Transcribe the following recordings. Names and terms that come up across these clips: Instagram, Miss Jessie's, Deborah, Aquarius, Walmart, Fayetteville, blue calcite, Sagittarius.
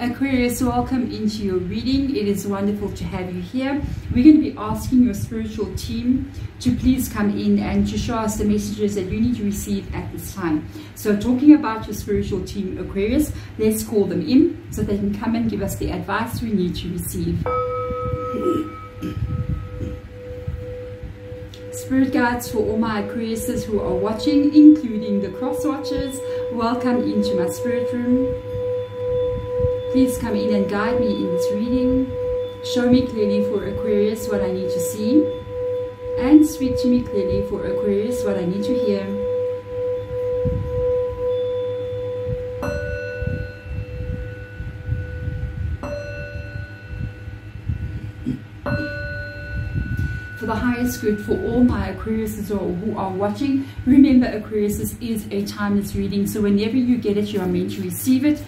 Aquarius, welcome into your reading. It is wonderful to have you here. We're going to be asking your spiritual team to please come in and to show us the messages that you need to receive at this time. So talking about your spiritual team, Aquarius, let's call them in so they can come and give us the advice we need to receive. Spirit guides, for all my Aquariuses who are watching, including the cross watchers, welcome into my spirit room. Please come in and guide me in this reading. Show me clearly for Aquarius what I need to see, and speak to me clearly for Aquarius what I need to hear. For the highest good for all my Aquariuses who are watching, remember Aquarius is a timeless reading, so whenever you get it, you are meant to receive it.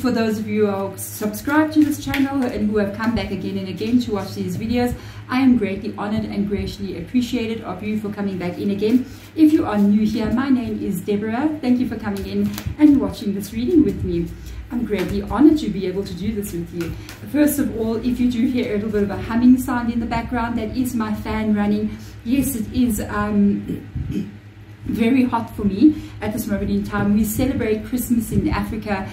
For those of you who are subscribed to this channel and who have come back again and again to watch these videos, I am greatly honored and greatly appreciated of you for coming back in again. If you are new here, my name is Deborah. Thank you for coming in and watching this reading with me. I'm greatly honored to be able to do this with you. First of all, if you do hear a little bit of a humming sound in the background, that is my fan running. Yes, it is very hot for me at this moment in time. We celebrate Christmas in Africa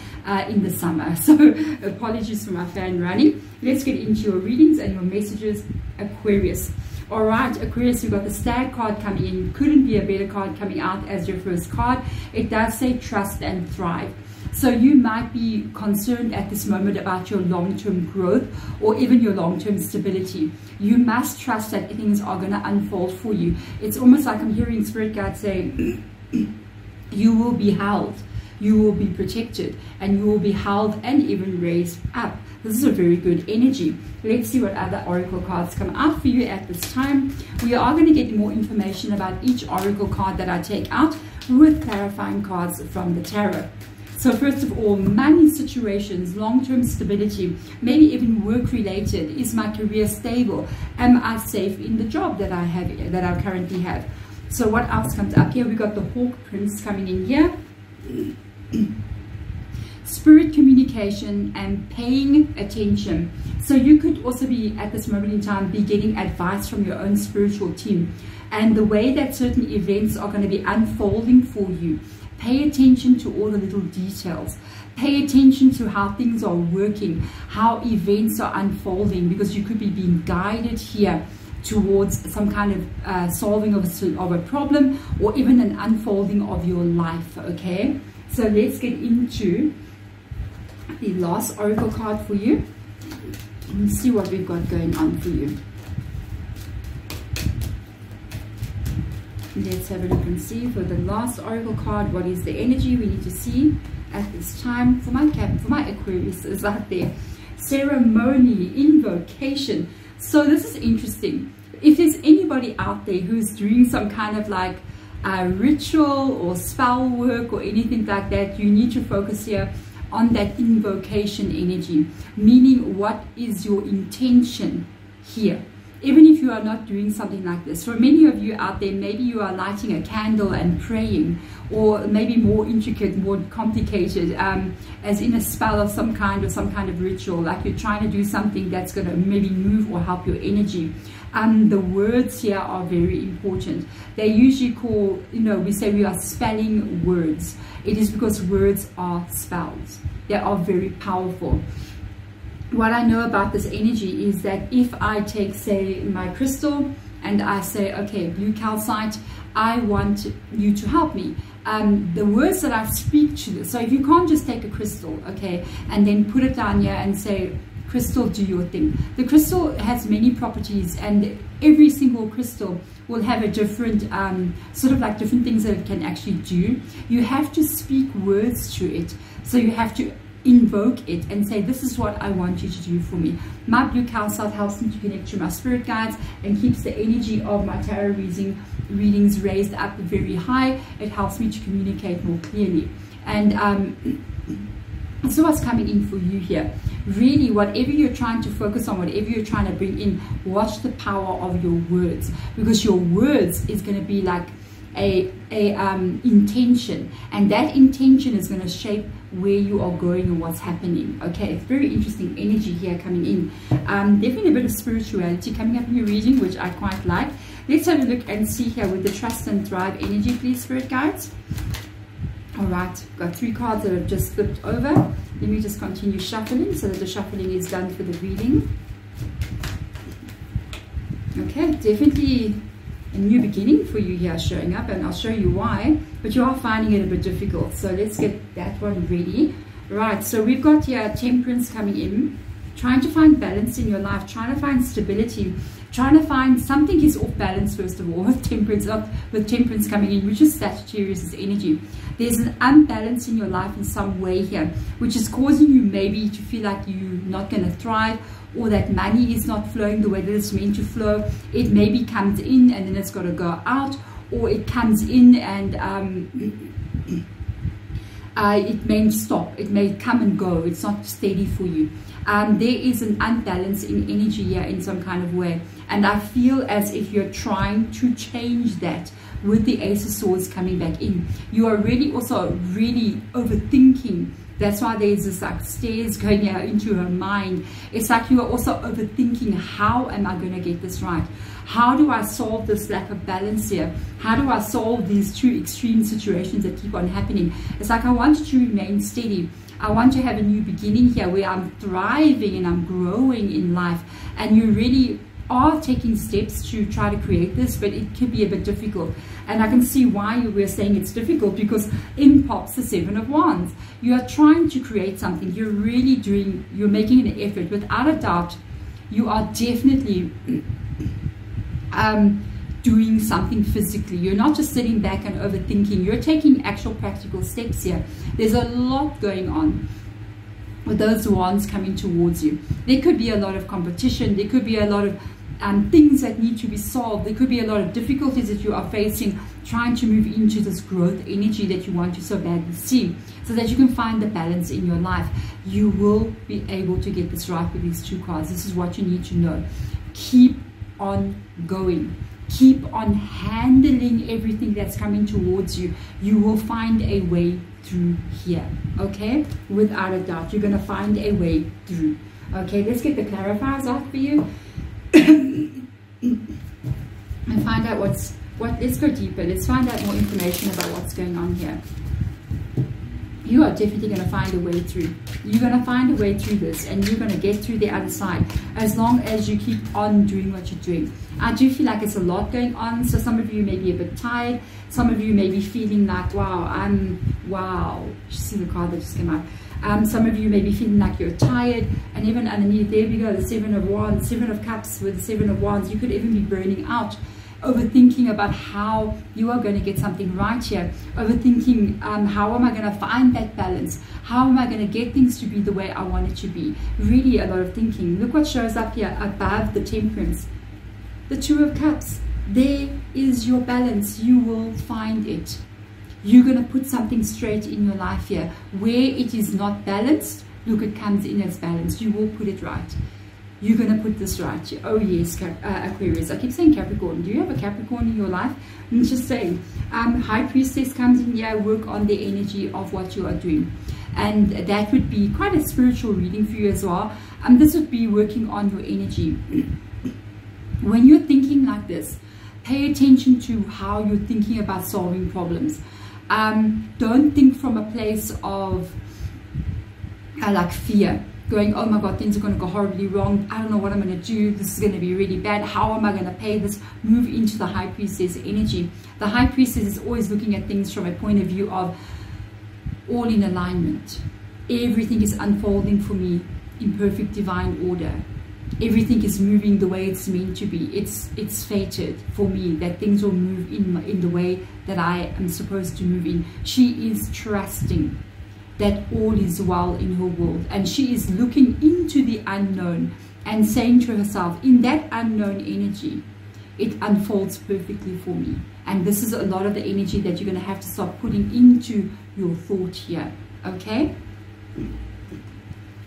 in the summer, so apologies for my fan running. Let's get into your readings and your messages, Aquarius. All right, Aquarius, you've got the stag card coming in. Couldn't be a better card coming out as your first card. It does say trust and thrive. So you might be concerned at this moment about your long-term growth or even your long-term stability. You must trust that things are going to unfold for you. It's almost like I'm hearing Spirit Guide say, you will be held, you will be protected, and you will be held and even raised up. This is a very good energy. Let's see what other oracle cards come out for you at this time. We are going to get more information about each oracle card that I take out with clarifying cards from the tarot. So first of all, money situations, long-term stability, maybe even work-related. Is my career stable? Am I safe in the job that I have, that I currently have? So what else comes up here? We've got the Hawk Prince coming in here. Spirit communication and paying attention. So you could also be, at this moment in time, be getting advice from your own spiritual team and the way that certain events are going to be unfolding for you. Pay attention to all the little details. Pay attention to how things are working, how events are unfolding, because you could be being guided here towards some kind of solving of a problem or even an unfolding of your life, okay? So let's get into the last oracle card for you and see what we've got going on for you. Let's have a look and see for the last oracle card what is the energy we need to see at this time for my Aquarius is out there. Ceremony, invocation. So this is interesting. If there's anybody out there who's doing some kind of like ritual or spell work or anything like that, you need to focus here on that invocation energy, meaning what is your intention here. Even if you are not doing something like this, for many of you out there, maybe you are lighting a candle and praying, or maybe more intricate, more complicated, as in a spell of some kind or some kind of ritual, like you're trying to do something that's going to maybe move or help your energy. The words here are very important. They usually call, you know, we say we are spelling words. It is because words are spells. They are very powerful. What I know about this energy is that if I take, say, my crystal and I say, okay, blue calcite, I want you to help me. The words that I speak to this, so if you can't just take a crystal, okay, and then put it down here and say, crystal, do your thing. The crystal has many properties, and every single crystal will have a different sort of like different things that it can actually do. You have to speak words to it, so you have to invoke it and say, this is what I want you to do for me. My blue calcite helps me to connect to my spirit guides and keeps the energy of my tarot readings raised up very high. It helps me to communicate more clearly. And so what's coming in for you here? Really, whatever you're trying to focus on, whatever you're trying to bring in, watch the power of your words, because your words is going to be like intention, and that intention is going to shape where you are going and what's happening. Okay, it's very interesting energy here coming in. Definitely a bit of spirituality coming up in your reading, which I quite like. Let's have a look and see here with the trust and drive energy, please, spirit guides. All right, got three cards that have just flipped over. Let me just continue shuffling so that the shuffling is done for the reading. Okay, definitely a new beginning for you here showing up, and I'll show you why, but you are finding it a bit difficult. So let's get that one ready. Right, so we've got here temperance coming in, trying to find balance in your life, trying to find stability, trying to find something is off balance first of all with temperance, coming in, which is Sagittarius' energy. There's an imbalance in your life in some way here, which is causing you maybe to feel like you're not going to thrive, or that money is not flowing the way that it's meant to flow. It maybe comes in and then it's got to go out, or it comes in and it may stop. It may come and go. It's not steady for you. There is an imbalance in energy here in some kind of way. And I feel as if you're trying to change that with the Ace of Swords coming back in. You are really also overthinking. That's why there's this like stairs going out into her mind. It's like you are also overthinking, how am I going to get this right? How do I solve this lack of balance here? How do I solve these two extreme situations that keep on happening? It's like I want to remain steady. I want to have a new beginning here where I'm thriving and I'm growing in life. And you really are taking steps to try to create this, but it could be a bit difficult. And I can see why you were saying it's difficult, because in pops the Seven of Wands. You are trying to create something. You're really doing, you're making an effort. Without a doubt, you are definitely doing something physically. You're not just sitting back and overthinking. You're taking actual practical steps here. There's a lot going on with those wands coming towards you. There could be a lot of competition. There could be a lot of things that need to be solved. There could be a lot of difficulties that you are facing, trying to move into this growth energy that you want to so badly see, so that you can find the balance in your life. You will be able to get this right with these two cards. This is what you need to know. Keep on going. Keep on handling everything that's coming towards you. You will find a way through here. Okay, without a doubt, you're going to find a way through. Okay, let's get the clarifiers out for you and find out what's what. Let's go deeper. Let's find out more information about what's going on here. You are definitely going to find a way through. You're going to find a way through this, and you're going to get through the other side as long as you keep on doing what you're doing. I do feel like it's a lot going on, so some of you may be a bit tired. Some of you may be feeling like, wow, just see the card that just came out. Some of you may be feeling like you're tired, and even underneath, there we go, the Seven of Wands, Seven of Cups with the Seven of Wands. You could even be burning out, overthinking about how you are going to get something right here, overthinking how am I going to find that balance, how am I going to get things to be the way I want it to be. Really a lot of thinking. Look what shows up here above the temperance, the Two of Cups. There is your balance. You will find it. You're going to put something straight in your life here. Where it is not balanced, look, it comes in as balanced. You will put it right. You're going to put this right. Oh yes, Aquarius. I keep saying Capricorn. Do you have a Capricorn in your life? I'm just saying. High Priestess comes in here. Work on the energy of what you are doing. And that would be quite a spiritual reading for you as well. This would be working on your energy. When you're thinking like this, pay attention to how you're thinking about solving problems. Don't think from a place of like fear. Going, oh my God, things are going to go horribly wrong. I don't know what I'm going to do. This is going to be really bad. How am I going to pay this? Move into the High Priestess energy. The High Priestess is always looking at things from a point of view of all in alignment. Everything is unfolding for me in perfect divine order. Everything is moving the way it's meant to be. It's fated for me that things will move in the way that I am supposed to move in. She is trusting that all is well in her world, and she is looking into the unknown and saying to herself, in that unknown energy, it unfolds perfectly for me. And this is a lot of the energy that you're going to have to start putting into your thought here. Okay,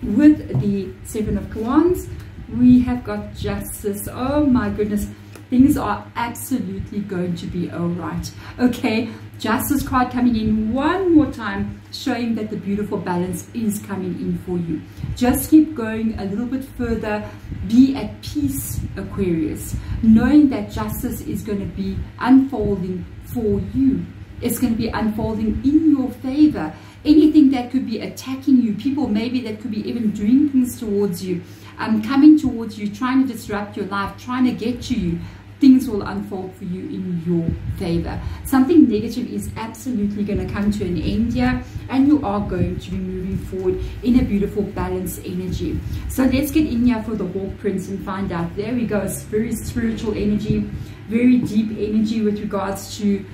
with the Seven of Wands, we have got justice. Oh my goodness, Things are absolutely going to be all right. Okay, Justice card coming in one more time, showing that the beautiful balance is coming in for you. Just keep going a little bit further. Be at peace, Aquarius, knowing that justice is going to be unfolding for you. It's going to be unfolding in your favor. Anything that could be attacking you, people maybe that could be even doing things towards you, coming towards you, trying to disrupt your life, trying to get to you, things will unfold for you in your favor. Something negative is absolutely going to come to an end here, and you are going to be moving forward in a beautiful balanced energy. So let's get in here for the Hawk Prince and find out. There we go. It's very spiritual energy, very deep energy with regards to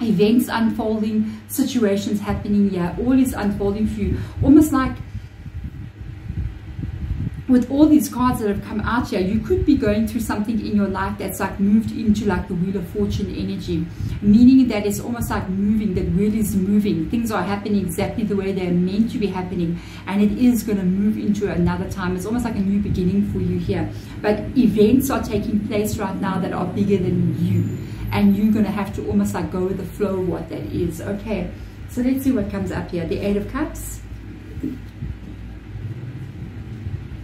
events unfolding, situations happening here. All is unfolding for you, almost like with all these cards that have come out here, you could be going through something in your life that's like moved into like the Wheel of Fortune energy, meaning that it's almost like moving, that wheel is moving, things are happening exactly the way they're meant to be happening, and it is going to move into another time. It's almost like a new beginning for you here, but events are taking place right now that are bigger than you, and you're going to have to almost like go with the flow of what that is. Okay, so let's see what comes up here. The Eight of Cups,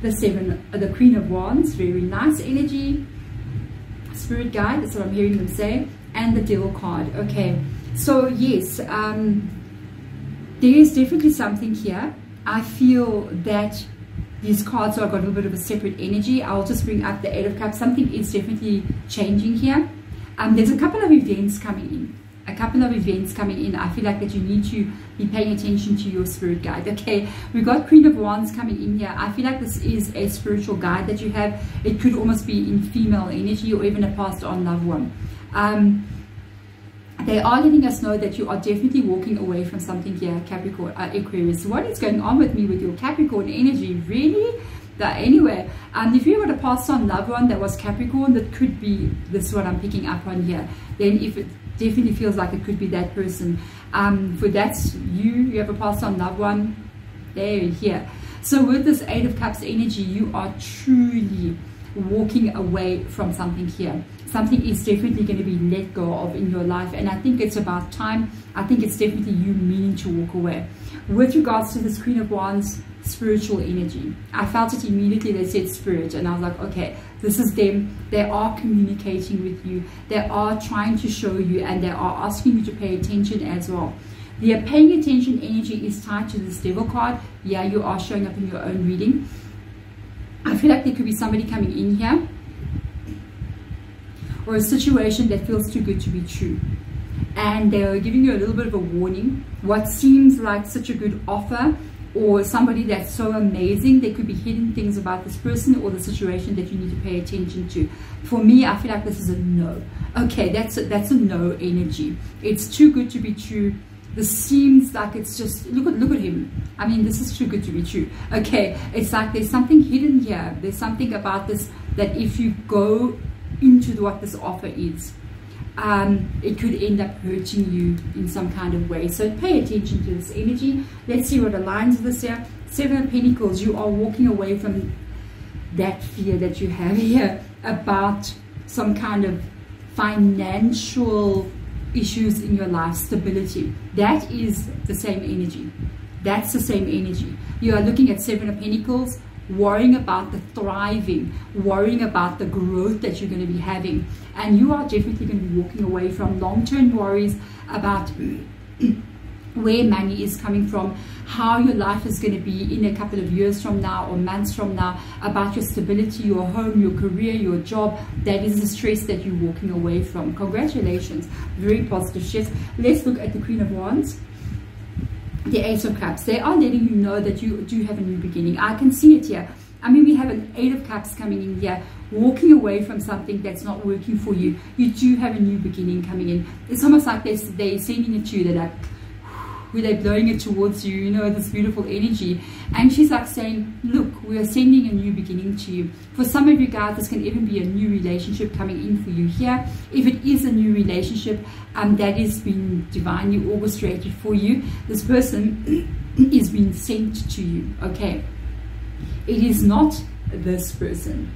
the Queen of Wands, very nice energy, Spirit Guide, that's what I'm hearing them say, and the Devil card. Okay, so yes, there is definitely something here. I feel that these cards have got a little bit of a separate energy. I'll just bring up the Eight of Cups. Something is definitely changing here. There's a couple of events coming in. I feel like that you need to be paying attention to your spirit guide. Okay, we got Queen of Wands coming in here. I feel like this is a spiritual guide that you have. It could almost be in female energy or even a passed on loved one. They are letting us know that you are definitely walking away from something here, Capricorn, Aquarius. What is going on with me with your Capricorn energy? Really? Anyway, if you were to pass on loved one that was Capricorn, that could be this one I'm picking up on here. Then if it definitely feels like it could be that person. For that's you have a passed on loved one, there and here. So with this Eight of Cups energy, you are truly walking away from something here. Something is definitely going to be let go of in your life, and I think it's about time. I think it's definitely you meaning to walk away. With regards to this Queen of Wands, spiritual energy, I felt it immediately. They said spirit, and I was like, okay, this is them. They are communicating with you, they are trying to show you, and they are asking you to pay attention as well. The paying attention energy is tied to this Devil card. Yeah, you are showing up in your own reading. I feel like there could be somebody coming in here, or a situation that feels too good to be true, and they are giving you a little bit of a warning. What seems like such a good offer, or somebody that's so amazing, there could be hidden things about this person or the situation that you need to pay attention to. For me, I feel like this is a no. Okay, that's a no energy. It's too good to be true. This seems like it's just, look at him. I mean, this is too good to be true. Okay, it's like there's something hidden here. There's something about this that if you go into what this offer is, it could end up hurting you in some kind of way. So pay attention to this energy. Let's see what aligns with this here. Seven of Pentacles, you are walking away from that fear that you have here about some kind of financial issues in your life, stability. That is the same energy. That's the same energy. You are looking at Seven of Pentacles, worrying about the thriving, worrying about the growth that you're going to be having, and you are definitely going to be walking away from long-term worries about where money is coming from, how your life is going to be in a couple of years from now or months from now, about your stability, your home, your career, your job. That is the stress that you're walking away from. Congratulations, very positive shift. Let's look at the Queen of Wands, the Ace of Cups. They are letting you know that you do have a new beginning. I can see it here. I mean, we have an Eight of Cups coming in here, walking away from something that's not working for you. You do have a new beginning coming in. It's almost like they're sending it to you. They're like, where they're blowing it towards you, you know, this beautiful energy. And she's like saying, look, we are sending a new beginning to you. For some of you guys, this can even be a new relationship coming in for you here. If it is a new relationship, that is being divinely orchestrated for you. This person is being sent to you. Okay, it is not this person.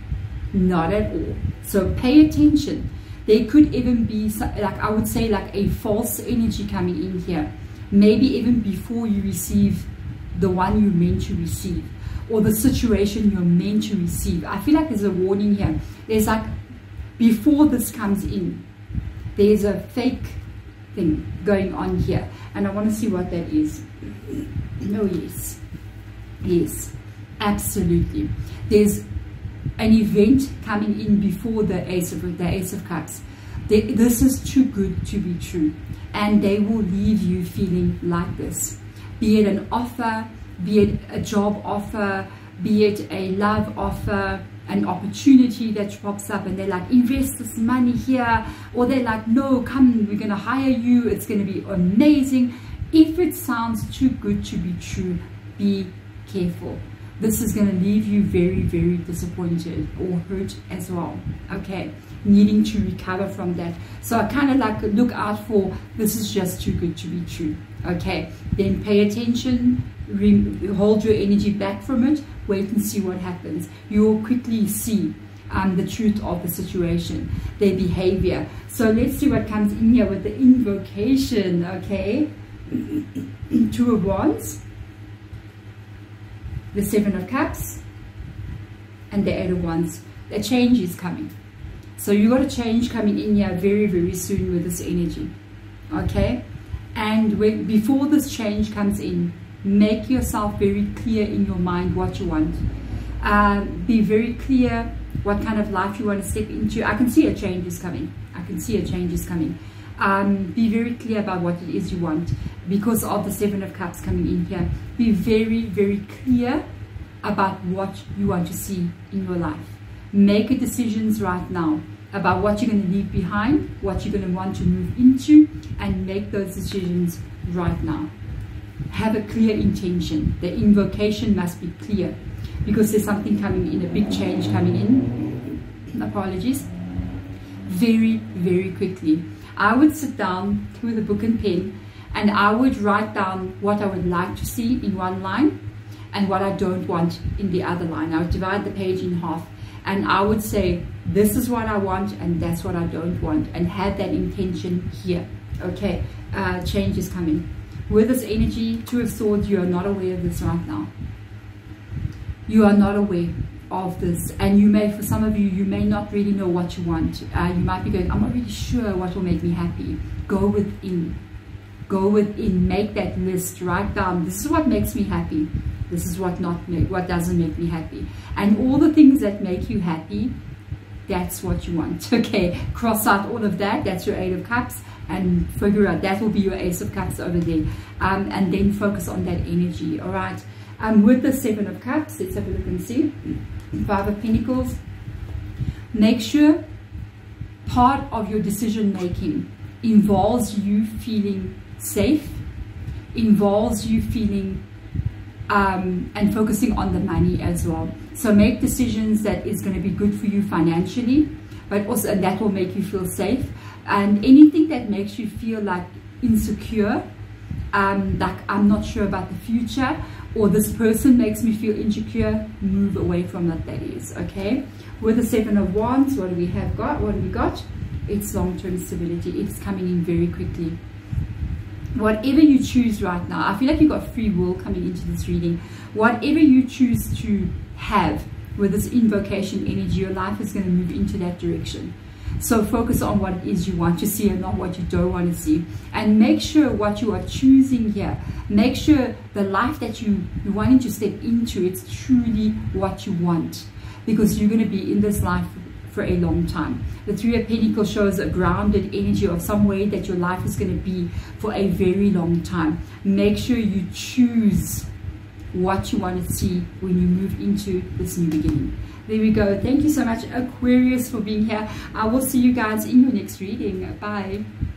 Not at all. So pay attention. There could even be, like I would say, like a false energy coming in here. Maybe even before you receive the one you're meant to receive, or the situation you're meant to receive. I feel like there's a warning here. There's like, before this comes in, there's a fake thing going on here. And I want to see what that is. No, yes. Yes, absolutely. There's an event coming in before the Ace of Cups. This is too good to be true. And they will leave you feeling like this. Be it an offer, be it a job offer, be it a love offer, an opportunity that pops up, and they're like, invest this money here, or they're like, no, come, we're going to hire you, it's going to be amazing. If it sounds too good to be true, be careful. This is going to leave you very, very disappointed or hurt as well, okay? Needing to recover from that. So I kind of like look out for, this is just too good to be true, okay? Then pay attention, hold your energy back from it, wait and see what happens. You will quickly see the truth of the situation, their behavior. So let's see what comes in here with the invocation, okay? Two of Wands, the Seven of Cups, and the Eight of Wands. A change is coming. So you got a change coming in here very, very soon with this energy, okay? And before this change comes in, make yourself very clear in your mind what you want. Be very clear what kind of life you want to step into. I can see a change is coming. I can see a change is coming. Be very clear about what it is you want, because of the Seven of Cups coming in here. Be very, very clear about what you want to see in your life. Make decisions right now about what you're going to leave behind, what you're going to want to move into, and make those decisions right now. Have a clear intention. The invocation must be clear, because there's something coming in, a big change coming in. Apologies. Very, very quickly. I would sit down with a book and pen, and I would write down what I would like to see in one line and what I don't want in the other line. I would divide the page in half, and I would say, this is what I want and that's what I don't want, and have that intention here. Okay, change is coming. With this energy, Two of Swords, you are not aware of this right now. You are not aware of this, and you may, for some of you, you may not really know what you want. You might be going, I'm not really sure what will make me happy. Go within. Go within. Make that list. Write down, this is what makes me happy, this is what doesn't make me happy, and all the things that make you happy, that's what you want, okay? Cross out all of that. That's your Eight of Cups, and figure out, that will be your Ace of Cups over there, and then focus on that energy, all right? With the Seven of Cups, let's have a look and see. Five of Pentacles. Make sure part of your decision making involves you feeling safe, involves you feeling and focusing on the money as well. So make decisions that is going to be good for you financially, but also that will make you feel safe. And anything that makes you feel like insecure, like I'm not sure about the future, or this person makes me feel insecure, move away from that, that is, okay? With the Seven of Wands, what do we have got? What do we got? It's long-term stability. It's coming in very quickly. Whatever you choose right now, I feel like you've got free will coming into this reading. Whatever you choose to have with this invocation energy, your life is going to move into that direction. So focus on what it is you want to see and not what you don't want to see. And make sure what you are choosing here, make sure the life that you're wanting to step into, it's truly what you want. Because you're going to be in this life for a long time. The Three of Pentacles shows a grounded energy of some way that your life is going to be for a very long time. Make sure you choose what you want to see when you move into this new beginning. There we go. Thank you so much, Aquarius, for being here. I will see you guys in your next reading. Bye.